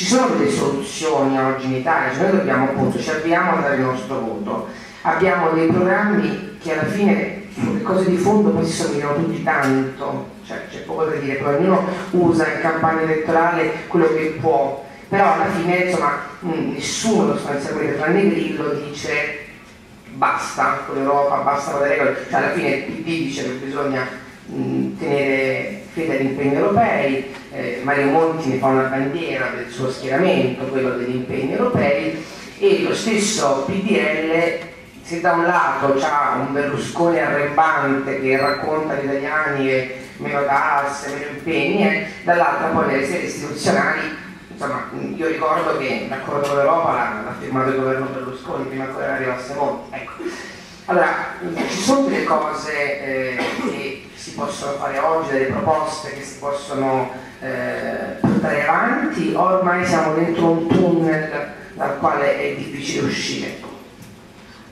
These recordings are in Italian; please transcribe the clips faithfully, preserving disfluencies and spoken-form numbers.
Ci sono delle soluzioni oggi in Italia, cioè noi dobbiamo appunto, ci avviamo a dare il nostro voto, abbiamo dei programmi che alla fine sulle cose di fondo poi si somigliano tutti tanto, cioè c'è poco da dire, poi ognuno usa in campagna elettorale quello che può, però alla fine insomma mh, nessuno sostanzialmente, tranne Grillo, dice basta con l'Europa, basta con le regole, cioè alla fine il P D dice che bisogna mh, tenere fede agli impegni europei. Eh, Mario Monti ne fa una bandiera del suo schieramento, quello degli impegni europei, e lo stesso P D L, se da un lato c'ha un Berlusconi arrembante che racconta agli italiani eh, meno tasse, meno impegni, eh, dall'altra poi nelle sedi istituzionali, insomma, io ricordo che l'accordo con l'Europa l'ha firmato il governo Berlusconi prima che arrivasse Monti, ecco. Allora, ci sono delle cose eh, che si possono fare oggi, delle proposte che si possono Eh, portare avanti, ormai siamo dentro un tunnel dal quale è difficile uscire.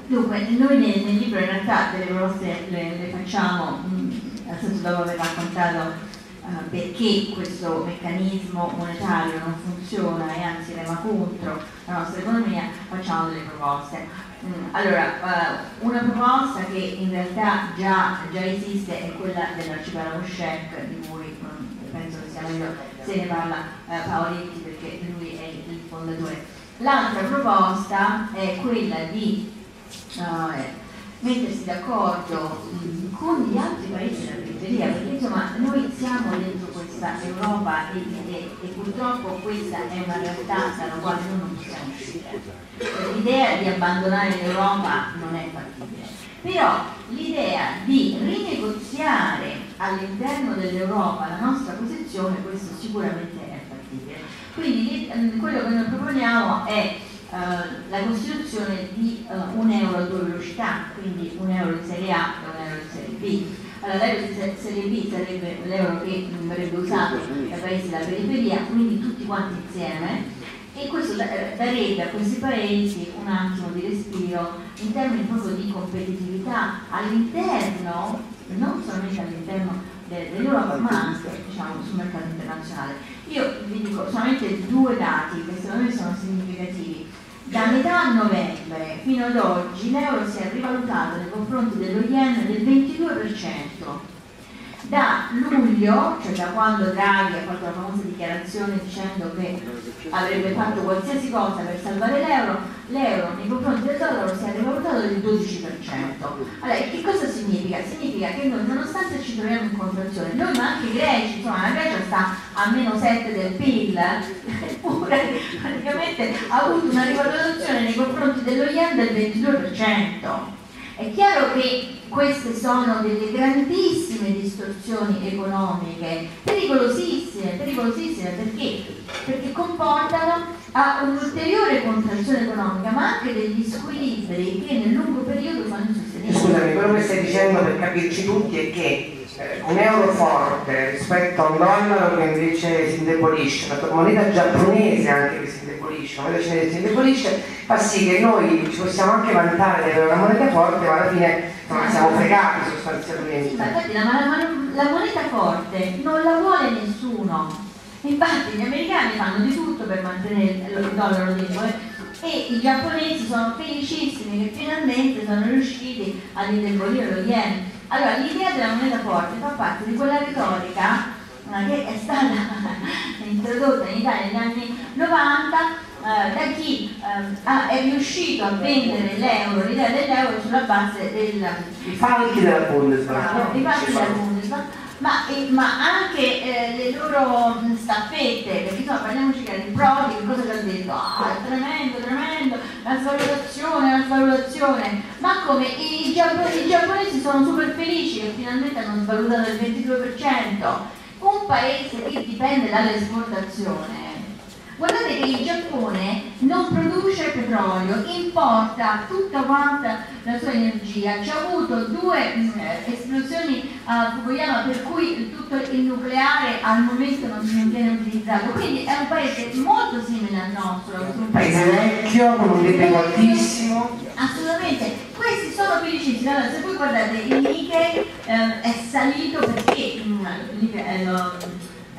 Dunque, noi nel, nel libro in realtà delle proposte le, le facciamo, mh, al senso dopo aver raccontato uh, perché questo meccanismo monetario non funziona e anzi rema contro la nostra economia, facciamo delle proposte. Mh, allora, uh, una proposta che in realtà già, già esiste è quella dell'arcipelago Shek, di cui penso che sia meglio se ne parla eh, Paoletti, perché lui è il fondatore. L'altra proposta è quella di eh, mettersi d'accordo con gli altri paesi della periferia, perché insomma noi siamo dentro questa Europa e, e, e purtroppo questa è una realtà dalla quale noi non possiamo uscire. L'idea di abbandonare l'Europa non è fattibile, però l'idea di rinegoziare all'interno dell'Europa la nostra posizione, questo sicuramente è fattibile. Quindi quello che noi proponiamo è eh, la costituzione di eh, un euro a due velocità, quindi un euro in serie A e un euro in serie B. Allora, l'euro in serie B sarebbe l'euro che verrebbe usato dai paesi della periferia, quindi tutti quanti insieme, e questo darebbe a questi paesi un attimo di respiro in termini proprio di competitività all'interno, non solamente all'interno dell'Europa, ma anche diciamo, sul mercato internazionale. Io vi dico solamente due dati che secondo me sono significativi. Da metà novembre fino ad oggi l'euro si è rivalutato nei confronti dello yen del ventidue per cento. Da luglio, cioè da quando Draghi ha fatto la famosa dichiarazione dicendo che avrebbe fatto qualsiasi cosa per salvare l'euro, l'euro nei confronti del dollaro si è rivalutato del dodici per cento. Allora, che cosa significa? Significa che noi, nonostante ci troviamo in contrazione, noi ma anche i greci, insomma la Grecia sta a meno sette del P I L, eppure praticamente ha avuto una rivalutazione nei confronti dello yen del ventidue per cento. È chiaro che queste sono delle grandissime distorsioni economiche, pericolosissime, pericolosissime perché? Perché comportano a un'ulteriore contrazione economica, ma anche degli squilibri che nel lungo periodo sono insostenibili. Scusami, quello che stai dicendo per capirci tutti è che eh, un euro forte rispetto a un dollaro che invece si indebolisce, la moneta giapponese anche che si indebolisce, la moneta cinese si indebolisce, fa sì che noi ci possiamo anche vantare di avere una moneta forte, ma alla fine ma siamo fregati sostanzialmente. Sì, ma infatti la, la, la moneta forte non la vuole nessuno. Infatti gli americani fanno di tutto per mantenere il dollaro debole e i giapponesi sono felicissimi che finalmente sono riusciti ad indebolire lo yen. Allora l'idea della moneta forte fa parte di quella retorica che è stata introdotta in Italia negli anni novanta Uh, da chi uh, ah, è riuscito a vendere l'euro, l'idea dell'euro sulla base del falchi della Bundesba, uh, della Bundesba ma, eh, ma anche eh, le loro staffette, perché insomma parliamoci che il Prodi che cosa ci ha detto? Ah, tremendo, tremendo, la svalutazione, la svalutazione, ma come i, giappone, i giapponesi sono super felici che finalmente hanno svalutato il ventidue per cento, un paese che dipende dall'esportazione. Guardate che il Giappone non produce petrolio, importa tutta quanta la sua energia. C'è avuto due eh, esplosioni a Fukushima per cui tutto il nucleare al momento non viene utilizzato. Quindi è un paese molto simile al nostro. Un paese vecchio, con un debito altissimo. Assolutamente. Questi sono felicissimi. Allora, se voi guardate il Nikkei eh, è salito perché... Mh,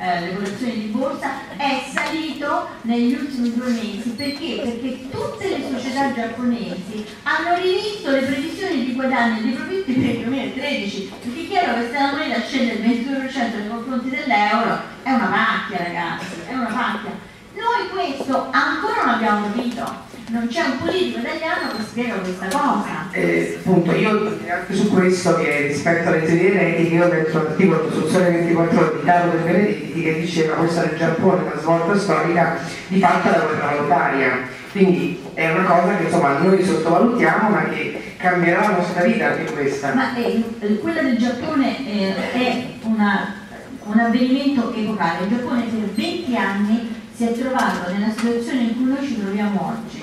eh, l'evoluzione di borsa è salito negli ultimi due mesi. Perché? Perché tutte le società giapponesi hanno rivisto le previsioni di guadagno e di profitti per il duemilatredici, perché è chiaro che se la moneta scende il ventidue per cento nei confronti dell'euro è una macchia, ragazzi, è una macchia. Noi questo ancora non abbiamo capito, non c'è un politico italiano che spiega questa cosa. Eh, appunto, io anche su questo, che rispetto alle teorie, io ho letto l'articolo di Soluzione ventiquattro di Carlo De Benedetti che diceva questa del Giappone è una svolta storica di fatto dalla guerra mondiale, quindi è una cosa che insomma noi sottovalutiamo ma che cambierà la nostra vita anche questa. Ma eh, quella del Giappone eh, è una, un avvenimento epocale. Il Giappone per venti anni si è trovato nella situazione in cui noi ci troviamo oggi,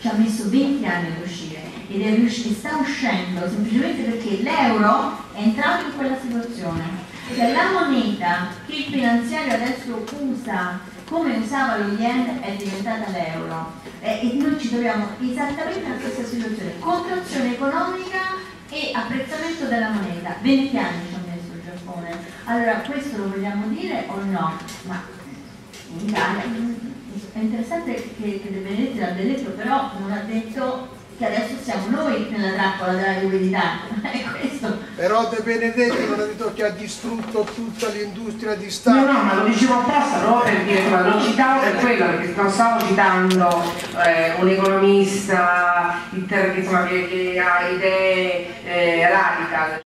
ci ha messo venti anni ad uscire ed è riuscito, sta uscendo semplicemente perché l'euro è entrato in quella situazione, cioè la moneta che il finanziario adesso usa come usava lo yen è diventata l'euro, eh, e noi ci troviamo esattamente in questa situazione, contrazione economica e apprezzamento della moneta. Venti anni ci ha messo il Giappone. Allora questo lo vogliamo dire o no? Ma è interessante che, che De Benedetti l'abbia detto, però non ha detto che adesso siamo noi nella trappola della liquidità, è questo. Però De Benedetti non ha detto che ha distrutto tutta l'industria di Stato. No, no, ma lo dicevo apposta, no? Perché lo citavo per quello, perché non stavo citando eh, un economista inter, insomma, che, che ha idee eh, radical.